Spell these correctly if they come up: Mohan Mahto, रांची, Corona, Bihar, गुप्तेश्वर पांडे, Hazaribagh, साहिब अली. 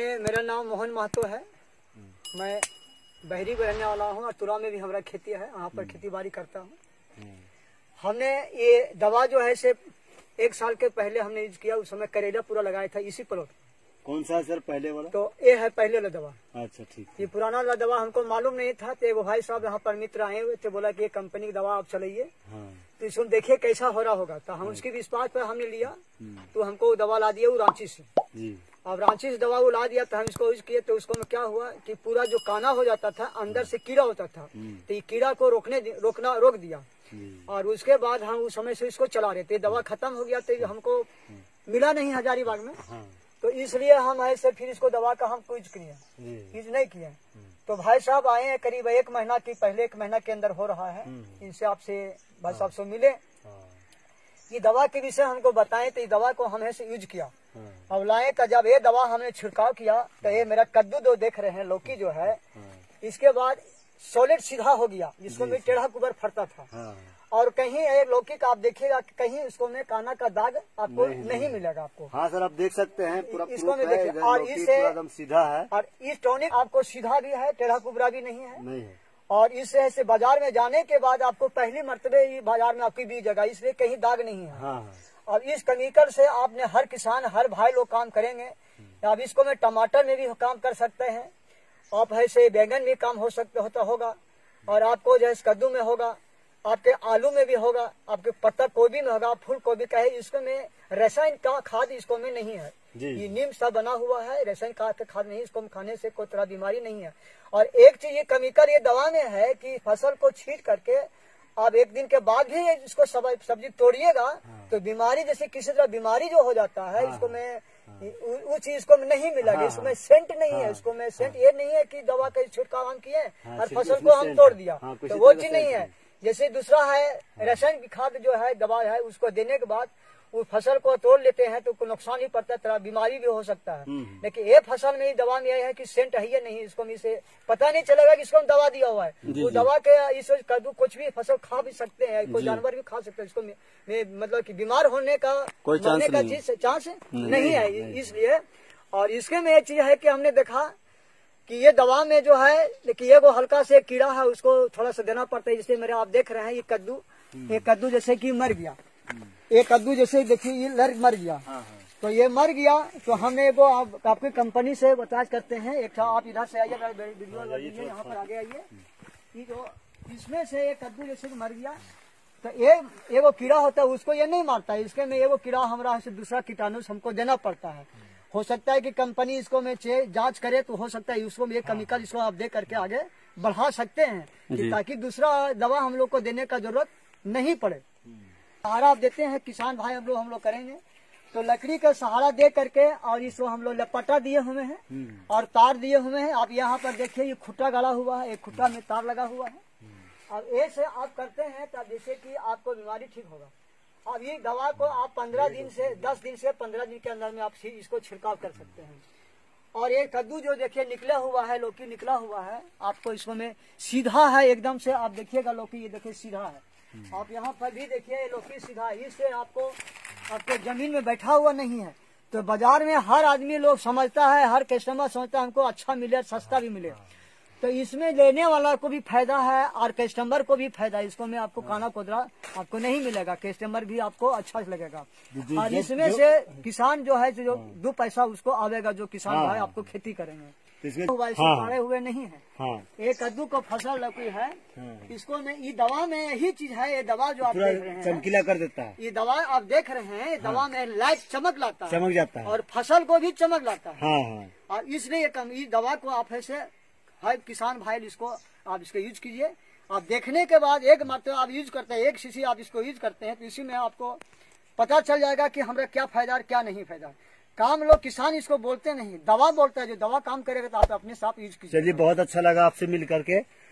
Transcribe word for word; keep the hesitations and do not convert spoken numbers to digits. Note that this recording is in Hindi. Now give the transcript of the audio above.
आपने, मेरा नाम मोहन महतो है, मैं बहरी का रहने वाला हूँ और तुरा में भी हमारा खेती है, वहाँ पर खेती बाड़ी करता हूँ। हमने ये दवा जो है से एक साल के पहले हमने यूज किया, उस समय करेला पूरा लगाया था इसी प्लॉट। कौन सा सर पहले वाला? तो ये है पहले वाला दवा। अच्छा ठीक। ये पुराना वाला दवा हमको मालूम नहीं था, तो वो भाई साहब यहाँ पर मित्र आए हुए थे, बोला कि ये कंपनी की दवा आप चलाइए। हाँ। तो इसमें देखिए कैसा हो रहा होगा, तो हम उसके विश्वास पर हमने लिया, तो हमको दवा ला दिया वो रांची से। अब रांची से दवा वो ला दिया, तो हम इसको यूज किए, तो उसको में क्या हुआ कि पूरा जो काना हो जाता था, अंदर से कीड़ा होता था, तो ये कीड़ा को रोकने रोकना रोक दिया। और उसके बाद हम उस समय से इसको चला रहे थे, दवा खत्म हो गया, तो हमको मिला नहीं हजारीबाग में, तो इसलिए हम ऐसे फिर इसको दवा का हम यूज किए यूज नहीं किया। तो भाई साहब आए हैं करीब एक महीना की पहले, एक महीना के अंदर हो रहा है, इनसे आपसे भाई साहब से मिले, ये दवा के विषय हमको बताएं, तो ये दवा को हमने से यूज किया। अब लाए का जब ये दवा हमने छिड़काव किया, तो ये मेरा कद्दू जो देख रहे हैं लौकी जो है, इसके बाद सॉलिड सीधा हो गया, जिसको में टेढ़ा कुबर फटता था, और कहीं एक लौकी का आप देखिएगा कहीं इसको में काना का दाग आपको नहीं, नहीं, नहीं मिलेगा आपको। हाँ सर आप देख सकते हैं पूरा इसको में देखिए, और इससे एकदम सीधा है, और इस टॉनिक आपको सीधा भी है, टेढ़ा कुबरा भी नहीं है, नहीं है। और इससे ऐसे बाजार में जाने के बाद आपको पहली मरतबे ही बाजार में आपकी बीज जगह, इसलिए कहीं दाग नहीं है। हाँ। और इस केमिकल से आपने हर किसान हर भाई लोग काम करेंगे, आप इसको में टमाटर में भी काम कर सकते हैं, आप ऐसे बैंगन में काम हो सकता होता होगा, और आपको जैसे कद्दू में होगा, आपके आलू में भी होगा, आपके पत्ता गोभी में होगा, फूल गोभी का है। इसको में रसायन का खाद इसको में नहीं है, ये नीम सा बना हुआ है, रसायन का खाद नहीं, इसको खाने से कोई तरह बीमारी नहीं है। और एक चीज ये केमिकल ये दवा में है कि फसल को छींट करके आप एक दिन के बाद भी इसको सब्जी तोड़िएगा, तो बीमारी जैसे किसी तरह बीमारी जो हो जाता है, इसको में उस चीज को नहीं मिलेगी। इसमें सेंट नहीं है, इसको में सेंट ये नहीं है कि दवा का छिड़काव हम किए और फसल को हम तोड़ दिया, तो वो चीज नहीं है। जैसे दूसरा है रसायन खाद जो है दवा है, उसको देने के बाद वो फसल को तोड़ लेते हैं, तो नुकसान ही पड़ता है, तरह बीमारी भी हो सकता है। लेकिन ये फसल में दवा में यह है कि सेंट है या नहीं, इसको इसे पता नहीं चलेगा कि इसको हम दवा दिया हुआ है। वो दवा के इस कद्दू कुछ भी फसल खा भी सकते हैं, कोई जानवर भी खा सकते हैं, इसको में, में, मतलब कि बीमार होने का कोई चांस नहीं है, इसलिए। और इसके में ये चीज है कि हमने देखा कि ये दवा में जो है, लेकिन ये वो हल्का से कीड़ा है, उसको थोड़ा सा देना पड़ता है, जिससे मेरे आप देख रहे हैं ये कद्दू, ये कद्दू जैसे कि मर गया, ये कद्दू जैसे देखिए ये लर मर गया। हाँ हाँ। तो ये मर गया, तो हमें वो आप, आपकी कंपनी से बताज करते हैं। एक आप इधर से आइए, यहाँ पर आगे आइए, जो इसमें से ये कद्दू जैसे मर गया, तो ये ये वो कीड़ा होता है, उसको ये नहीं मारता है, इसके में ये वो कीड़ा हमारा दूसरा कीटाणु हमको देना पड़ता है। हो सकता है कि कंपनी इसको में जांच करे, तो हो सकता है इसको में केमिकल इसको आप दे करके आगे बढ़ा सकते हैं, ताकि दूसरा दवा हम लोग को देने का जरूरत नहीं पड़े। सहारा आप देते हैं किसान भाई हम लोग हम लोग करेंगे, तो लकड़ी का सहारा दे करके, और इसको हम लोग लपटा दिए हुए हैं और तार दिए हुए हैं। आप यहाँ पर देखिए ये खुट्टा गड़ा हुआ है, एक खुट्टा में तार लगा हुआ है, और ऐसे आप करते हैं तब जैसे कि आपको बीमारी ठीक होगा। अब ये दवा को आप पंद्रह दिन से दस दिन से पंद्रह दिन के अंदर में आप इसको छिड़काव कर सकते हैं। और ये कद्दू जो देखिए निकला हुआ है, लौकी निकला हुआ है, आपको इसमें सीधा है एकदम से, आप देखिएगा लौकी ये देखिए सीधा है, आप यहाँ पर भी देखिए लौकी सीधा है, इससे आपको आपको जमीन में बैठा हुआ नहीं है। तो बाजार में हर आदमी लोग समझता है, हर कस्टमर समझता है हमको अच्छा मिले, सस्ता भी मिले, तो इसमें लेने वाला को भी फायदा है और कस्टमर को भी फायदा है। इसको में आपको काना कोदरा आपको नहीं मिलेगा, कस्टमर भी आपको अच्छा लगेगा, और इसमें से किसान जो है जो दो पैसा उसको आवेगा, जो किसान हाँ, भाई आपको खेती करेंगे, इसमें पड़े हुए नहीं है। हाँ, ये कद्दू का फसल लगी है, इसको में ये दवा में यही चीज है, ये दवा जो आप देख रहे हैं चमकीला कर देता है, ये दवा आप देख रहे हैं दवा में लाइट चमक लाता है, चमक जाता है, और फसल को भी चमक लाता है। और इसलिए दवा को आप ऐसे हर किसान भाई इसको आप इसको यूज कीजिए, आप देखने के बाद एक मात्र आप यूज करते हैं, एक शीशी आप इसको यूज करते हैं, तो इसी में आपको पता चल जाएगा कि हमारा क्या फायदा और क्या नहीं फायदा। काम लोग किसान इसको बोलते नहीं, दवा बोलता है, जो दवा काम करेगा तो आप अपने साथ यूज कीजिए। चलिए बहुत अच्छा लगा आपसे मिल करके।